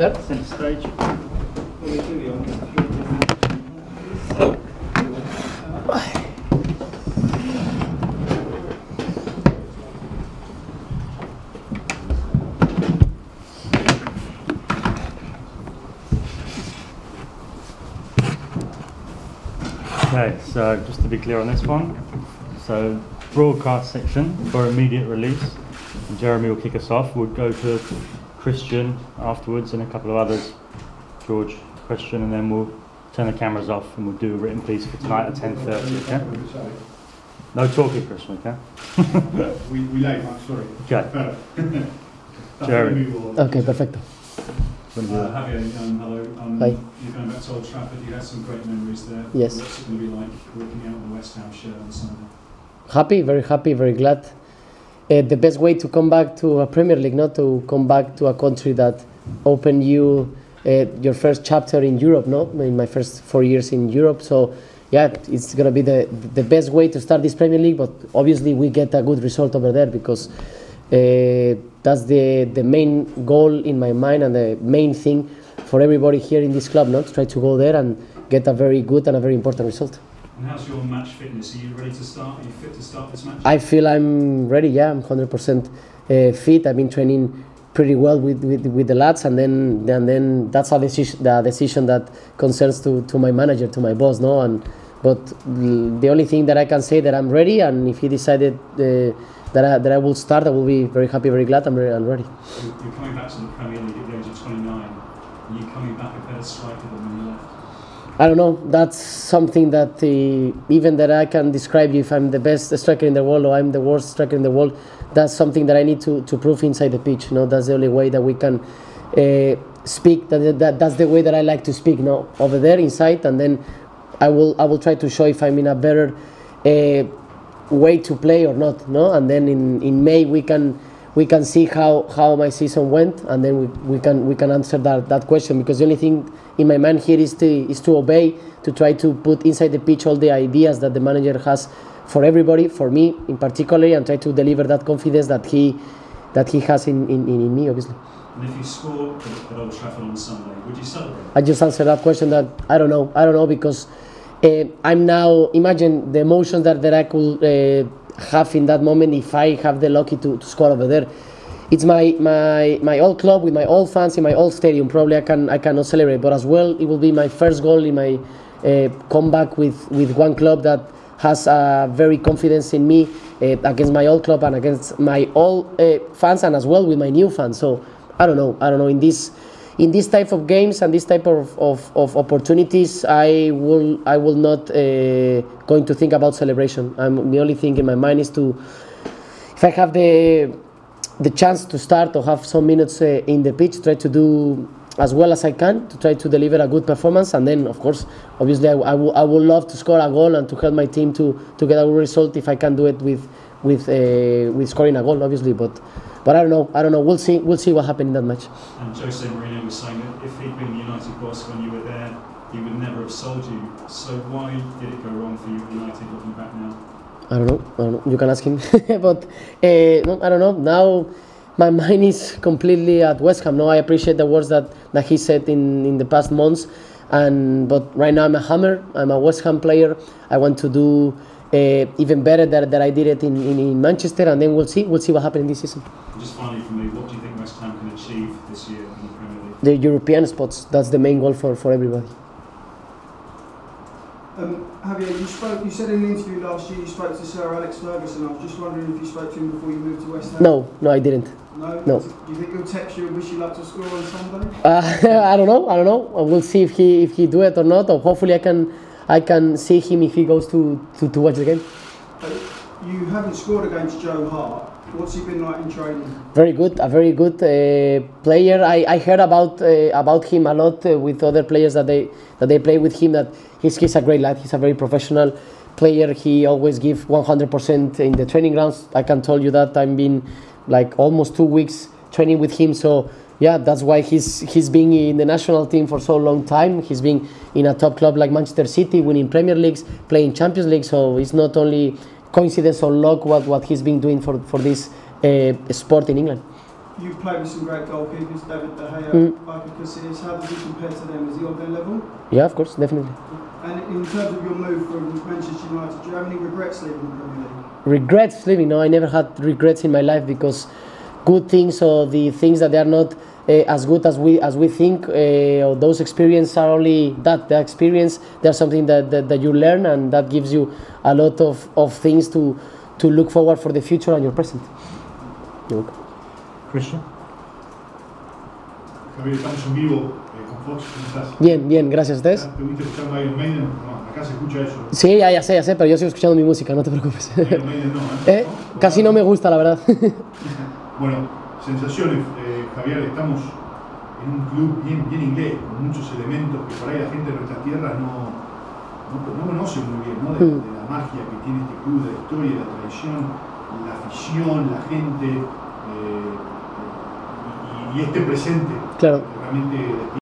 That's the stage. Okay, so just to be clear on this one, so broadcast section for immediate release, and Jeremy will kick us off. We'll go to Christian afterwards and a couple of others, George, Christian, and then we'll turn the cameras off and we'll do a written piece for tonight at 10:30, okay? No talking, Christian, okay? we late, I'm sorry. Okay. Jeremy. Okay, perfecto. Javier, hello. Hi. You're going back to Old Trafford. You had some great memories there. Yes. What's it going to be like working out in the West Ham shirt on Sunday? Happy, very glad. The best way to come back to a Premier League, not to come back to a country that opened you your first chapter in Europe, no? In my first 4 years in Europe. So, yeah, it's going to be the best way to start this Premier League. But obviously, we get a good result over there because that's the main goal in my mind and the main thing for everybody here in this club, not to try to go there and get a very good and a very important result. And how's your match fitness? Are you ready to start? Are you fit to start this match? I feel I'm ready, yeah, I'm 100% fit. I've been training pretty well with the lads, and then that's the decision that concerns to my manager, to my boss, no? But the only thing that I can say that I'm ready, and if he decided that I will start, I will be very happy, very glad. I'm ready. You're coming back to the Premier League at the age of 29. Are you coming back a better striker than when you left? I don't know. That's something that even that I can describe you if I'm the best striker in the world or I'm the worst striker in the world. That's something that I need to prove inside the pitch. You know, that's the only way that we can speak. That's the way that I like to speak. You know, over there inside, and then I will try to show if I'm in a better way to play or not, no? And then in May we can see how my season went, and then we can answer that question, because the only thing in my mind here is to obey, to try to put inside the pitch all the ideas that the manager has for everybody, for me in particular, and try to deliver that confidence that he has in me, obviously. And if you score at Old Trafford on Sunday, would you celebrate? I just answered that question that I don't know, because I'm now, imagine the emotions that I could have in that moment if I have the lucky to score over there. It's my old club with my old fans in my old stadium. Probably I cannot celebrate, but as well it will be my first goal in my comeback with one club that has very confidence in me against my old club and against my old fans, and as well with my new fans. So I don't know in this type of games and this type of opportunities, I will not going to think about celebration. The only thing in my mind is to, if I have the chance to start or have some minutes in the pitch, try to do as well as I can to try to deliver a good performance. And then, of course, obviously, I would love to score a goal and to help my team to get a good result if I can do it with scoring a goal, obviously, but. But I don't know. We'll see what happened in that match. And Jose Mourinho was saying that if he'd been United boss when you were there, he would never have sold you. So why did it go wrong for you at United looking back now? I don't know. You can ask him. But no, I don't know. Now my mind is completely at West Ham. No, I appreciate the words that he said in the past months. But right now I'm a hammer. I'm a West Ham player. I want to do even better that I did it in Manchester, and then we'll see what happens in this season. Just finally for me, what do you think West Ham can achieve this year in the Premier League? The European spots, that's the main goal for everybody. Javier, you said in an interview last year you spoke to Sir Alex Ferguson. I was just wondering if you spoke to him before you moved to West Ham? No, I didn't. No? Do you think he'll text you and wish you luck to score on Sunday? I don't know. We'll see if he do it or not, or hopefully I can see him if he goes to watch the game. You haven't scored against Joe Hart. What's he been like in training? Very good, a very good player. I heard about him a lot with other players that they play with him. That he's a great lad. He's a very professional player. He always gives 100% in the training grounds. I can tell you that. I've been like almost 2 weeks training with him. So. Yeah, that's why he's been in the national team for so long time. He's been in a top club like Manchester City, winning Premier Leagues, playing Champions League. So it's not only coincidence or luck what he's been doing for this sport in England. You You've played with some great goalkeepers, David De Gea, Javier Hernandez. How does he compare to them? Is he on their level? Yeah, of course, definitely. And in terms of your move from Manchester United, do you have any regrets leaving the Premier League? Regrets leaving? No, I never had regrets in my life, because good things or the things that they are not as good as we think, or those experiences are only that, the experience. They're something that you learn, and that gives you a lot of things to look forward for the future and your present. Okay. Christian. Javier, estamos en vivo con Fox. ¿Cómo estás? Bien, bien, gracias a ustedes. ¿Te gusta escuchar Iron Maiden? No, acá se escucha eso. Sí, ya sé, pero yo sigo escuchando mi música, no te preocupes. Iron Maiden no, ¿eh? Casi no me gusta, la verdad. Bueno, sensaciones, Javier, estamos en un club bien inglés, con muchos elementos que por ahí la gente de nuestras tierras no conoce muy bien, ¿no? De la magia que tiene este club, de la historia, de la tradición, la afición, la gente. Y este presente, claro, realmente.